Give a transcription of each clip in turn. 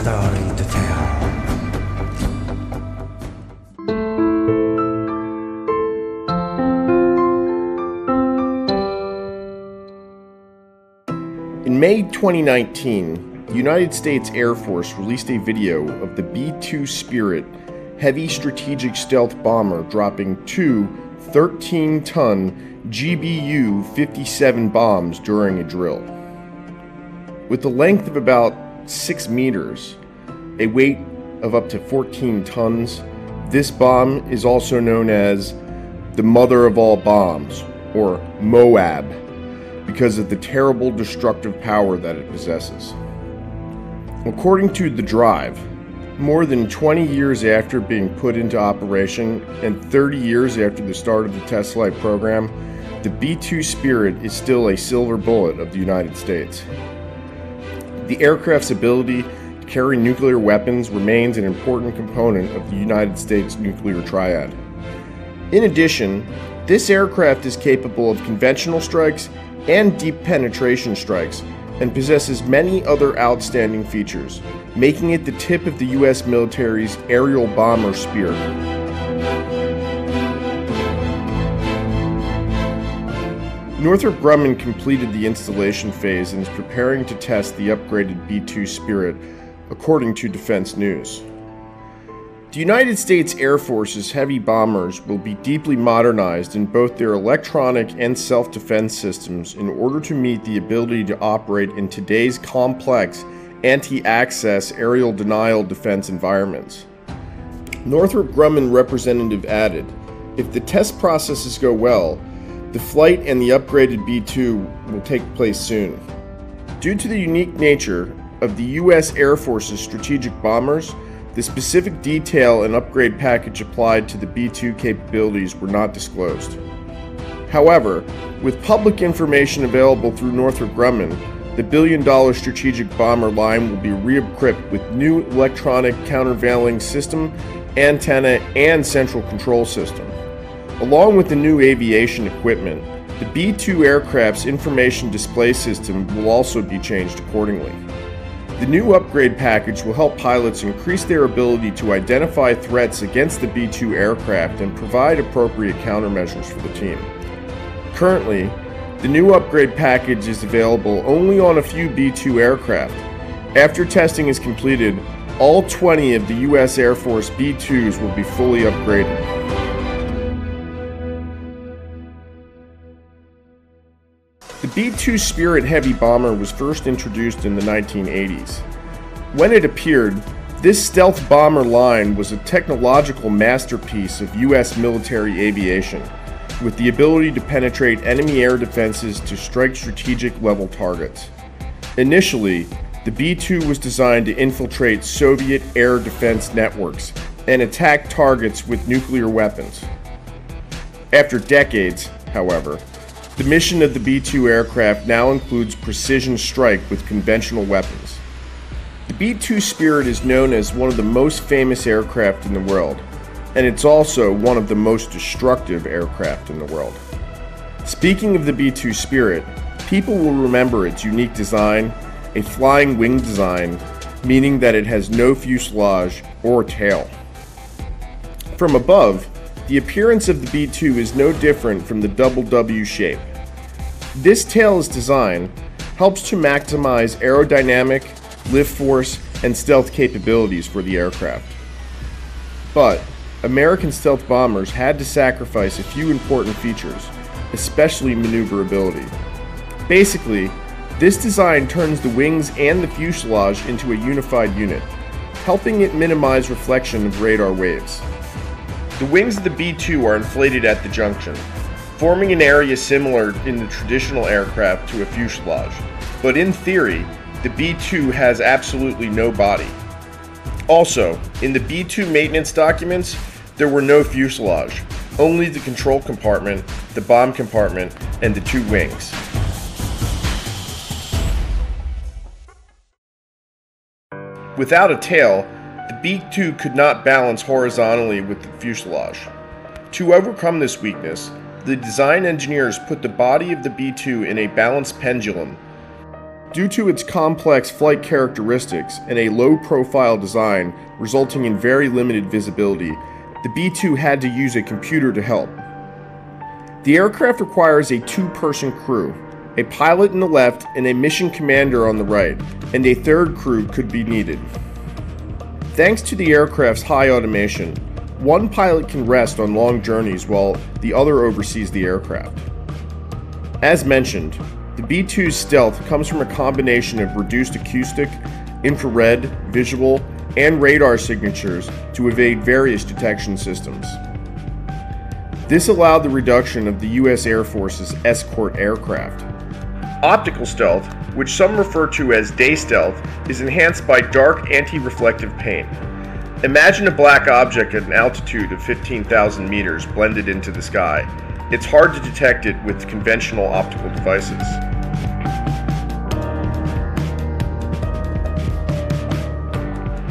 starring to tell. In May 2019, the United States Air Force released a video of the B-2 Spirit heavy strategic stealth bomber dropping two 13-ton GBU-57 bombs during a drill. With the length of about 6 meters, a weight of up to 14 tons, this bomb is also known as the mother of all bombs, or MOAB, because of the terrible destructive power that it possesses. According to The Drive, more than 20 years after being put into operation and 30 years after the start of the test flight program, the B-2 Spirit is still a silver bullet of the United States. The aircraft's ability to carry nuclear weapons remains an important component of the United States nuclear triad. In addition, this aircraft is capable of conventional strikes and deep penetration strikes, and possesses many other outstanding features, making it the tip of the U.S. military's aerial bomber spear. Northrop Grumman completed the installation phase and is preparing to test the upgraded B-2 Spirit, according to Defense News. The United States Air Force's heavy bombers will be deeply modernized in both their electronic and self-defense systems in order to meet the ability to operate in today's complex anti-access aerial denial defense environments. Northrop Grumman representative added, "If the test processes go well, the flight and the upgraded B-2 will take place soon." Due to the unique nature of the U.S. Air Force's strategic bombers, the specific detail and upgrade package applied to the B-2 capabilities were not disclosed. However, with public information available through Northrop Grumman, the billion-dollar strategic bomber line will be re-equipped with new electronic countervailing system, antenna, and central control system. Along with the new aviation equipment, the B-2 aircraft's information display system will also be changed accordingly. The new upgrade package will help pilots increase their ability to identify threats against the B-2 aircraft and provide appropriate countermeasures for the team. Currently, the new upgrade package is available only on a few B-2 aircraft. After testing is completed, all 20 of the U.S. Air Force B-2s will be fully upgraded. The B-2 Spirit heavy bomber was first introduced in the 1980s. When it appeared, this stealth bomber line was a technological masterpiece of U.S. military aviation, with the ability to penetrate enemy air defenses to strike strategic level targets. Initially, the B-2 was designed to infiltrate Soviet air defense networks and attack targets with nuclear weapons. After decades, however, the mission of the B-2 aircraft now includes precision strike with conventional weapons. The B-2 Spirit is known as one of the most famous aircraft in the world, and it's also one of the most destructive aircraft in the world. Speaking of the B-2 Spirit, people will remember its unique design, a flying wing design, meaning that it has no fuselage or tail. From above, the appearance of the B-2 is no different from the double W shape. This tail's design helps to maximize aerodynamic, lift force, and stealth capabilities for the aircraft. But American stealth bombers had to sacrifice a few important features, especially maneuverability. Basically, this design turns the wings and the fuselage into a unified unit, helping it minimize reflection of radar waves. The wings of the B-2 are inflated at the junction, forming an area similar in the traditional aircraft to a fuselage, but in theory, the B-2 has absolutely no body. Also, in the B-2 maintenance documents, there were no fuselage, only the control compartment, the bomb compartment, and the two wings. Without a tail, the B-2 could not balance horizontally with the fuselage. To overcome this weakness, the design engineers put the body of the B-2 in a balanced pendulum. Due to its complex flight characteristics and a low-profile design resulting in very limited visibility, the B-2 had to use a computer to help. The aircraft requires a two-person crew, a pilot on the left and a mission commander on the right, and a third crew could be needed. Thanks to the aircraft's high automation, one pilot can rest on long journeys while the other oversees the aircraft. As mentioned, the B-2's stealth comes from a combination of reduced acoustic, infrared, visual, and radar signatures to evade various detection systems. This allowed the reduction of the U.S. Air Force's escort aircraft. Optical stealth, which some refer to as day stealth, is enhanced by dark anti-reflective paint. Imagine a black object at an altitude of 15,000 meters blended into the sky. It's hard to detect it with conventional optical devices.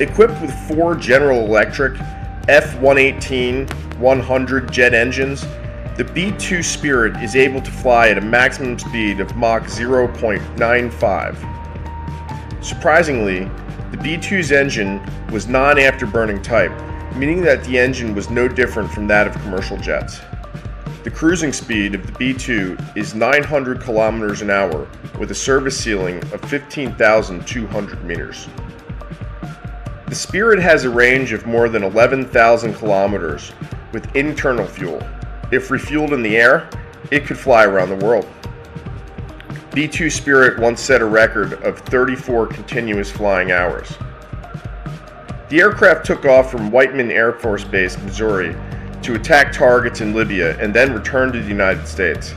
Equipped with four General Electric F-118-100 jet engines, the B-2 Spirit is able to fly at a maximum speed of Mach 0.95. Surprisingly, the B-2's engine was non-afterburning type, meaning that the engine was no different from that of commercial jets. The cruising speed of the B-2 is 900 kilometers an hour with a service ceiling of 15,200 meters. The Spirit has a range of more than 11,000 kilometers with internal fuel. If refueled in the air, it could fly around the world. B-2 Spirit once set a record of 34 continuous flying hours. The aircraft took off from Whiteman Air Force Base, Missouri, to attack targets in Libya and then returned to the United States.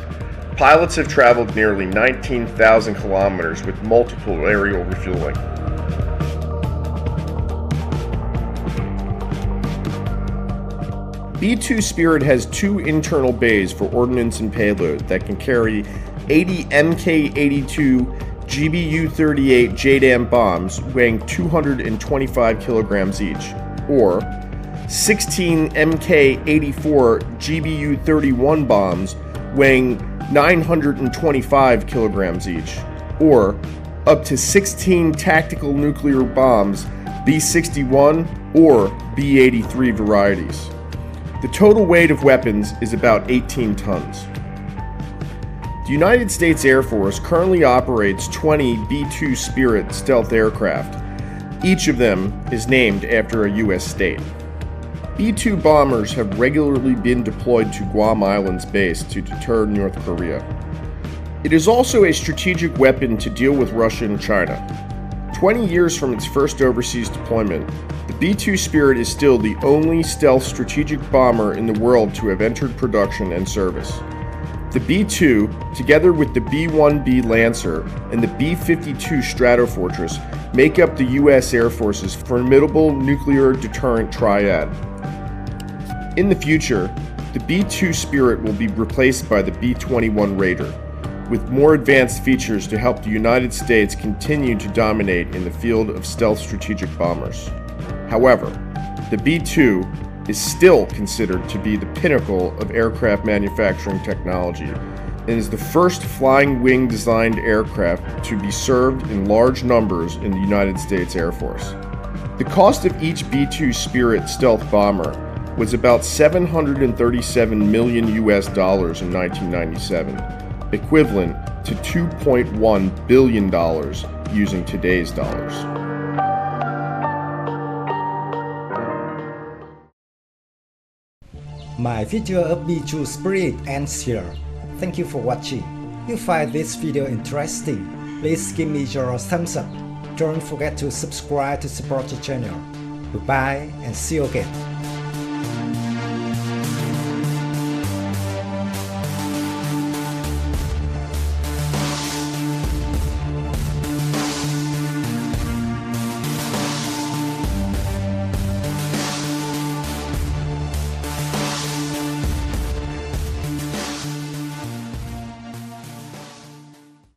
Pilots have traveled nearly 19,000 kilometers with multiple aerial refueling. B-2 Spirit has two internal bays for ordnance and payload that can carry 80 MK82 GBU-38 JDAM bombs weighing 225 kilograms each, or 16 MK84 GBU-31 bombs weighing 925 kilograms each, or up to 16 tactical nuclear bombs B-61 or B-83 varieties. The total weight of weapons is about 18 tons. The United States Air Force currently operates 20 B-2 Spirit stealth aircraft. Each of them is named after a U.S. state. B-2 bombers have regularly been deployed to Guam Islands Base to deter North Korea. It is also a strategic weapon to deal with Russia and China. 20 years from its first overseas deployment, the B-2 Spirit is still the only stealth strategic bomber in the world to have entered production and service. The B-2, together with the B-1B Lancer and the B-52 Stratofortress, make up the U.S. Air Force's formidable nuclear deterrent triad. In the future, the B-2 Spirit will be replaced by the B-21 Raider, with more advanced features to help the United States continue to dominate in the field of stealth strategic bombers. However, the B-2 is still considered to be the pinnacle of aircraft manufacturing technology and is the first flying wing designed aircraft to be served in large numbers in the United States Air Force. The cost of each B-2 Spirit stealth bomber was about $737 million in 1997, equivalent to $2.1 billion using today's dollars. My video of B-2 Spirit ends here. Thank you for watching. If you find this video interesting, please give me your thumbs up. Don't forget to subscribe to support the channel. Goodbye and see you again.